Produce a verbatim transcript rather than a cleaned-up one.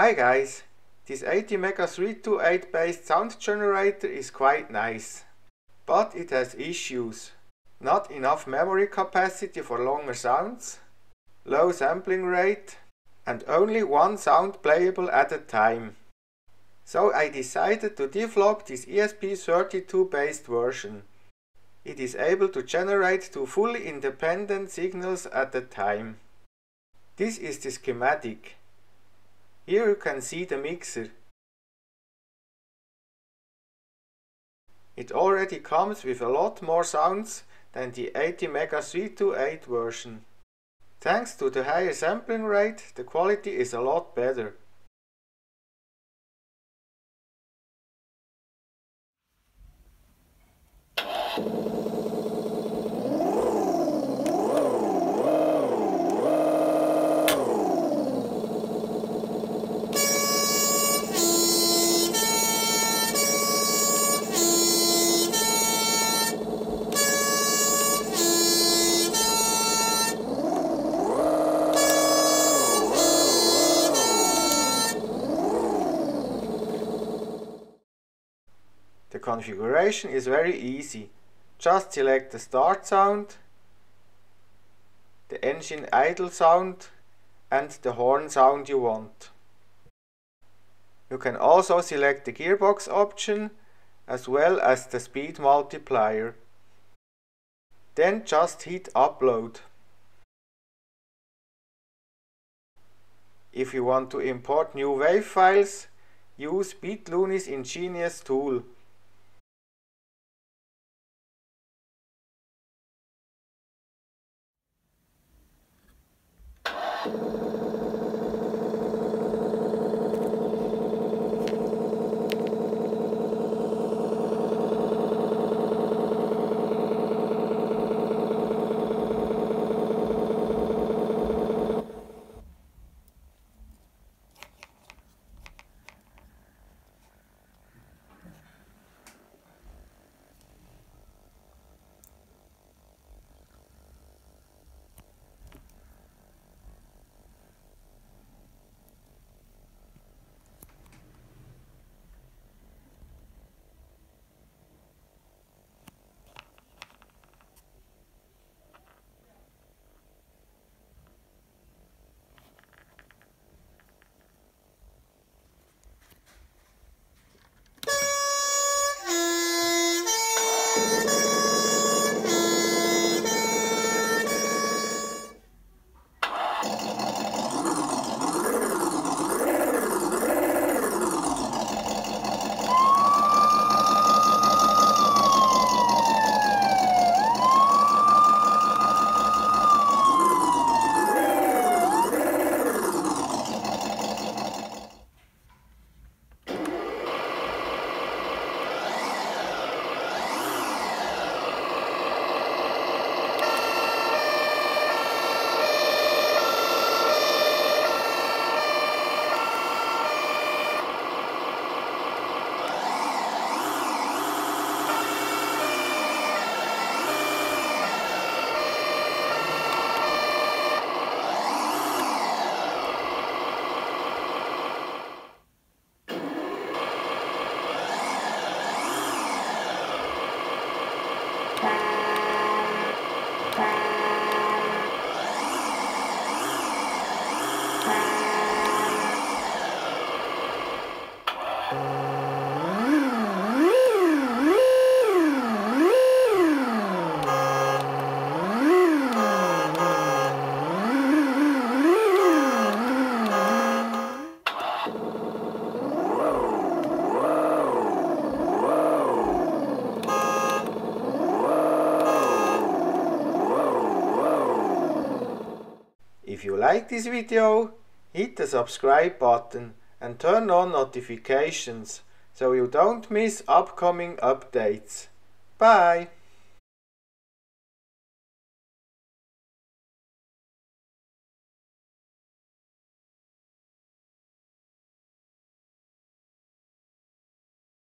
Hi guys, this ATmega three two eight based sound generator is quite nice, but it has issues. Not enough memory capacity for longer sounds, low sampling rate, and only one sound playable at a time. So I decided to develop this E S P thirty-two based version. It is able to generate two fully independent signals at a time. This is the schematic. Here you can see the mixer. It already comes with a lot more sounds than the ATmega three two eight version. Thanks to the higher sampling rate, the quality is a lot better. The configuration is very easy. Just select the start sound, the engine idle sound and the horn sound you want. You can also select the gearbox option as well as the speed multiplier. Then just hit upload. If you want to import new wave files, use bitluni's ingenious tool. If you like this video, hit the subscribe button and turn on notifications so you don't miss upcoming updates. Bye!